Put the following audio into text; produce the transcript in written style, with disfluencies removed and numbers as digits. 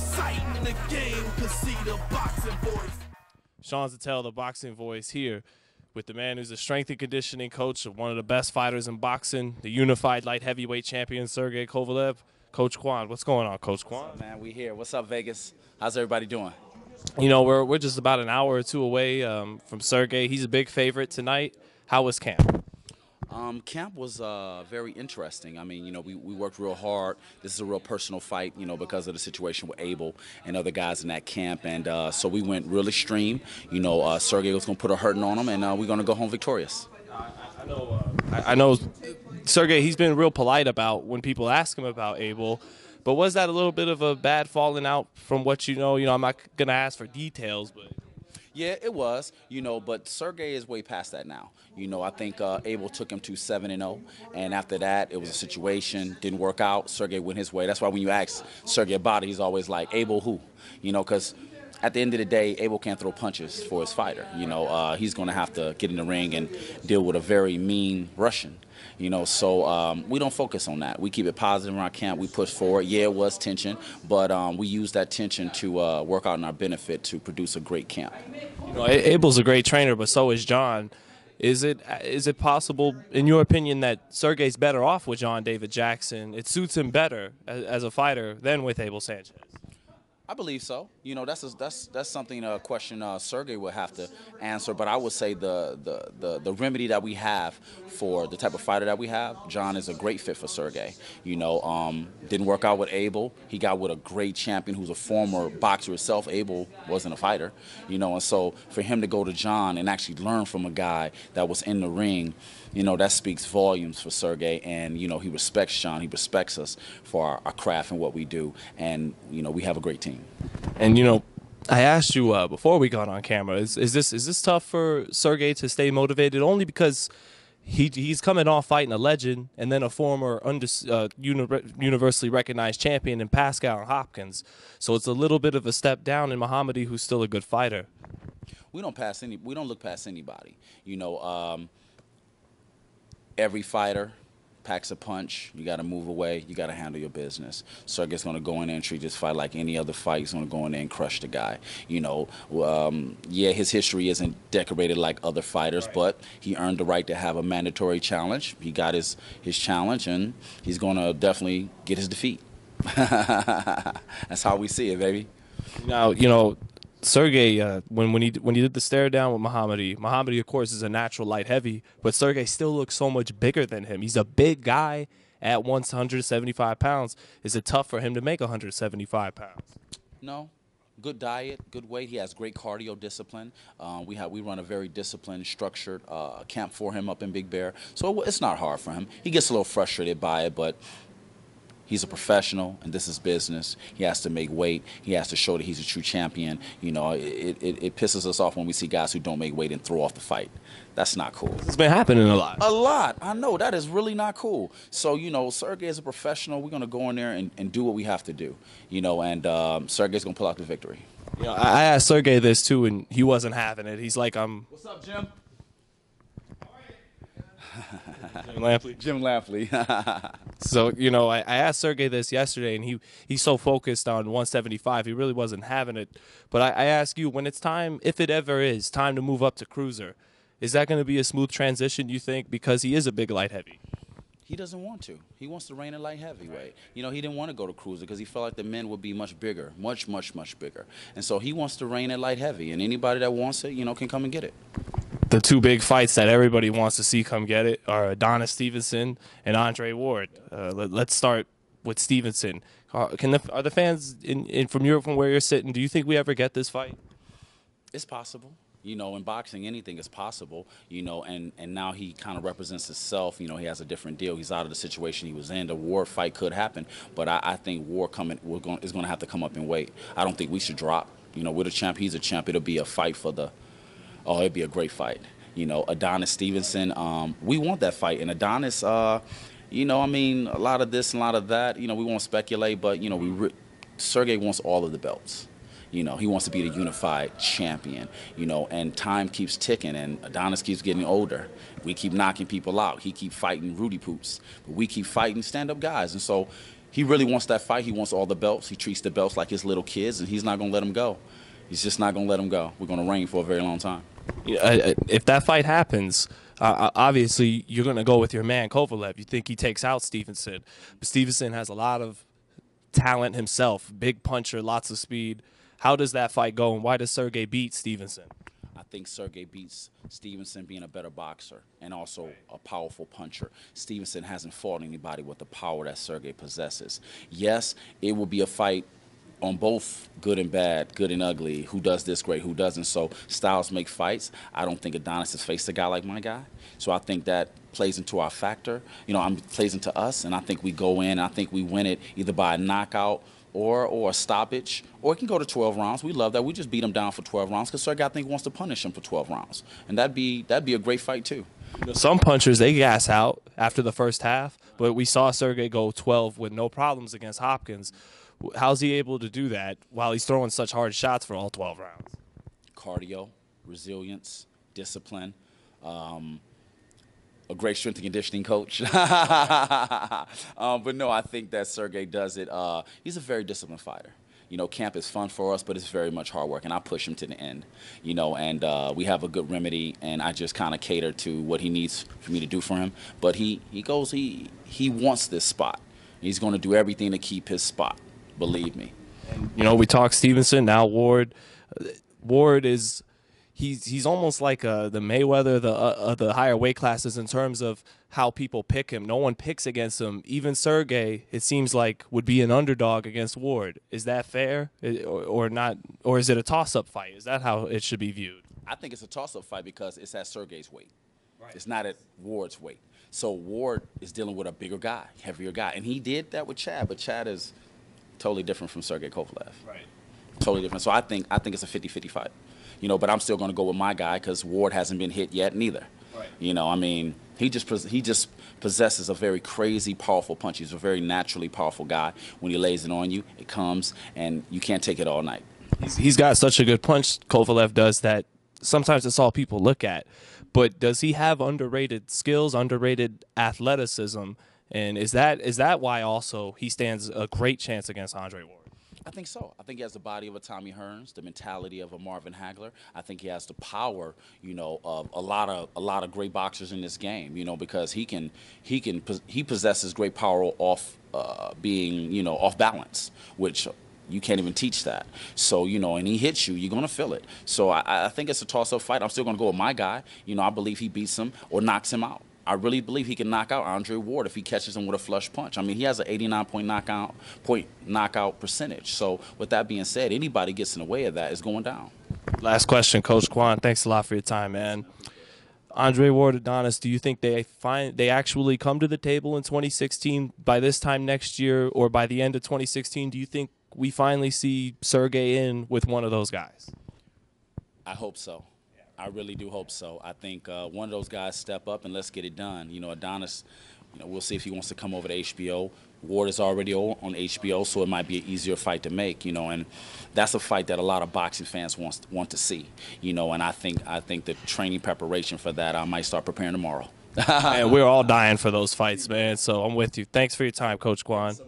sight in the game can see the Boxing Voice. Sean Zittel, the Boxing Voice, here with the man who's a strength and conditioning coach of one of the best fighters in boxing, the unified light heavyweight champion, Sergey Kovalev. Coach Quan, what's going on, Coach Quan? What's up, man? We here. What's up, Vegas? How's everybody doing? You know, we're just about an hour or two away from Sergey. He's a big favorite tonight. How was camp? Camp was very interesting. I mean, you know, we worked real hard. This is a real personal fight, you know, because of the situation with Abel and other guys in that camp. And so we went real extreme. You know, Sergey was going to put a hurting on him, and we're going to go home victorious. I know Sergey, he's been real polite about when people ask him about Abel. But was that a little bit of a bad falling out from what you know? You know, I'm not going to ask for details, but... Yeah, it was, you know, but Sergey is way past that now. You know, I think Abel took him to 7-0, and after that, it was a situation, didn't work out. Sergey went his way. That's why when you ask Sergey about it, he's always like, Abel who? You know, because at the end of the day, Abel can't throw punches for his fighter. You know, he's going to have to get in the ring and deal with a very mean Russian. You know, so we don't focus on that. We keep it positive around camp. We push forward. Yeah, it was tension, but we use that tension to work out in our benefit to produce a great camp. You know, Abel's a great trainer, but so is John. Is it possible, in your opinion, that Sergey's better off with John David Jackson? It suits him better as a fighter than with Abel Sanchez. I believe so. You know, that's something a question Sergey would have to answer. But I would say the remedy that we have for the type of fighter that we have, John is a great fit for Sergey. You know, didn't work out with Abel. He got with a great champion who's a former boxer himself. Abel wasn't a fighter. You know, and so for him to go to John and actually learn from a guy that was in the ring, you know, that speaks volumes for Sergey. And you know, he respects John. He respects us for our craft and what we do. And you know, we have a great team. And, you know, I asked you before we got on camera, is this tough for Sergey to stay motivated? Only because he's coming off fighting a legend and then a former universally recognized champion in Pascal and Hopkins. So it's a little bit of a step down in Mohammedi, who's still a good fighter. We don't look past anybody. You know, every fighter packs a punch. You got to move away. You got to handle your business. Sergey's going to go in there and treat this fight like any other fight. He's going to go in there and crush the guy. You know, yeah, his history isn't decorated like other fighters, but he earned the right to have a mandatory challenge. He got his challenge, and he's going to definitely get his defeat. That's how we see it, baby. Now, you know, Sergey, when he did the stare down with Mohammedi, of course, is a natural light heavy, but Sergey still looks so much bigger than him. He's a big guy at 175 pounds. Is it tough for him to make 175 pounds? No. Good diet, good weight. He has great cardio discipline. We run a very disciplined, structured camp for him up in Big Bear, so it's not hard for him. He gets a little frustrated by it, but he's a professional, and this is business. He has to make weight. He has to show that he's a true champion. You know, it pisses us off when we see guys who don't make weight and throw off the fight. That's not cool. It's been happening a lot. A lot. I know. That is really not cool. So, you know, Sergey is a professional. We're going to go in there and do what we have to do. You know, and Sergey's going to pull out the victory. You know, I asked Sergey this, too, and he wasn't having it. He's like, what's up, Jim? Jim Lampley. So, you know, I asked Sergey this yesterday, and he's so focused on 175, he really wasn't having it. But I ask you, when it's time, if it ever is, time to move up to cruiser, is that going to be a smooth transition, you think, because he is a big light heavy? He doesn't want to. He wants to reign in light heavyweight. You know, he didn't want to go to cruiser because he felt like the men would be much bigger, much, much, much bigger. And so he wants to reign in light heavy, and anybody that wants it, you know, can come and get it. The two big fights that everybody wants to see come get it are Adonis Stevenson and Andre Ward. Let's start with Stevenson. Are the fans from where you're sitting, do you think we ever get this fight? It's possible. You know, in boxing, anything is possible, you know, and now he kind of represents himself. You know, he has a different deal. He's out of the situation he was in. The Ward fight could happen, but I think Ward is going to have to come up and wait. I don't think we should drop. You know, we're the champ. He's a champ. It'll be a fight for the... Oh, it'd be a great fight. You know, Adonis Stevenson, we want that fight. And Adonis, you know, I mean, a lot of this and a lot of that, you know, we won't speculate, but, you know, Sergey wants all of the belts. You know, he wants to be the unified champion, you know, and time keeps ticking, and Adonis keeps getting older. We keep knocking people out. He keeps fighting Rudy Poops. But we keep fighting stand-up guys. And so he really wants that fight. He wants all the belts. He treats the belts like his little kids, and he's not going to let them go. He's just not going to let them go. We're going to reign for a very long time. If that fight happens, obviously you're going to go with your man, Kovalev. You think he takes out Stevenson. But Stevenson has a lot of talent himself, big puncher, lots of speed. How does that fight go, and why does Sergey beat Stevenson? I think Sergey beats Stevenson being a better boxer and also a powerful puncher. Stevenson hasn't fought anybody with the power that Sergey possesses. Yes, it will be a fight on both good and bad, good and ugly, who does this great, who doesn't. So styles make fights. I don't think Adonis has faced a guy like my guy. So I think that plays into our factor. You know, plays into us, and I think we go in. I think we win it either by a knockout or a stoppage, or it can go to 12 rounds. We love that. We just beat him down for 12 rounds because Sergey, I think, wants to punish him for 12 rounds. And that'd be a great fight, too. Some punchers, they gas out after the first half, but we saw Sergey go 12 with no problems against Hopkins. How's he able to do that while he's throwing such hard shots for all 12 rounds? Cardio, resilience, discipline, a great strength and conditioning coach. But no, I think that Sergey does it. He's a very disciplined fighter. You know, camp is fun for us, but it's very much hard work, and I push him to the end, you know, and we have a good remedy, and I just kind of cater to what he needs for me to do for him. But he wants this spot. He's going to do everything to keep his spot, believe me. You know, we talk Stevenson, now Ward. Ward is... He's almost like the Mayweather, the higher weight classes in terms of how people pick him. No one picks against him. Even Sergey, it seems like, would be an underdog against Ward. Is that fair or not? Or is it a toss-up fight? Is that how it should be viewed? I think it's a toss-up fight because it's at Sergey's weight. Right. It's not at Ward's weight. So Ward is dealing with a bigger guy, heavier guy. And he did that with Chad, but Chad is totally different from Sergey Kovalev. Right. Totally different. So I think it's a 50-50 fight. You know, but I'm still going to go with my guy because Ward hasn't been hit yet, neither. Right. You know, I mean, he just possesses a very crazy, powerful punch. He's a very naturally powerful guy. When he lays it on you, it comes, and you can't take it all night. He's got such a good punch, Kovalev does, that sometimes it's all people look at. But does he have underrated skills, underrated athleticism? And is that why also he stands a great chance against Andre Ward? I think so. I think he has the body of a Tommy Hearns, the mentality of a Marvin Hagler. I think he has the power, you know, of a lot of great boxers in this game, you know, because he possesses great power off being, you know, off balance, which you can't even teach that. So, you know, and he hits you, you're going to feel it. So I think it's a toss-up fight. I'm still going to go with my guy. You know, I believe he beats him or knocks him out. I really believe he can knock out Andre Ward if he catches him with a flush punch. I mean, he has an 89 knockout percentage. So with that being said, anybody gets in the way of that is going down. Last question, Coach Quan. Thanks a lot for your time, man. Andre Ward, Adonis, do you think they actually come to the table in 2016 by this time next year or by the end of 2016? Do you think we finally see Sergey in with one of those guys? I hope so. I really do hope so. I think one of those guys step up and let's get it done. You know, Adonis, you know, we'll see if he wants to come over to HBO. Ward is already on HBO, so it might be an easier fight to make, you know, and that's a fight that a lot of boxing fans want to see, you know, and I think the training preparation for that, I might start preparing tomorrow. Man, we're all dying for those fights, man, so I'm with you. Thanks for your time, Coach Quan.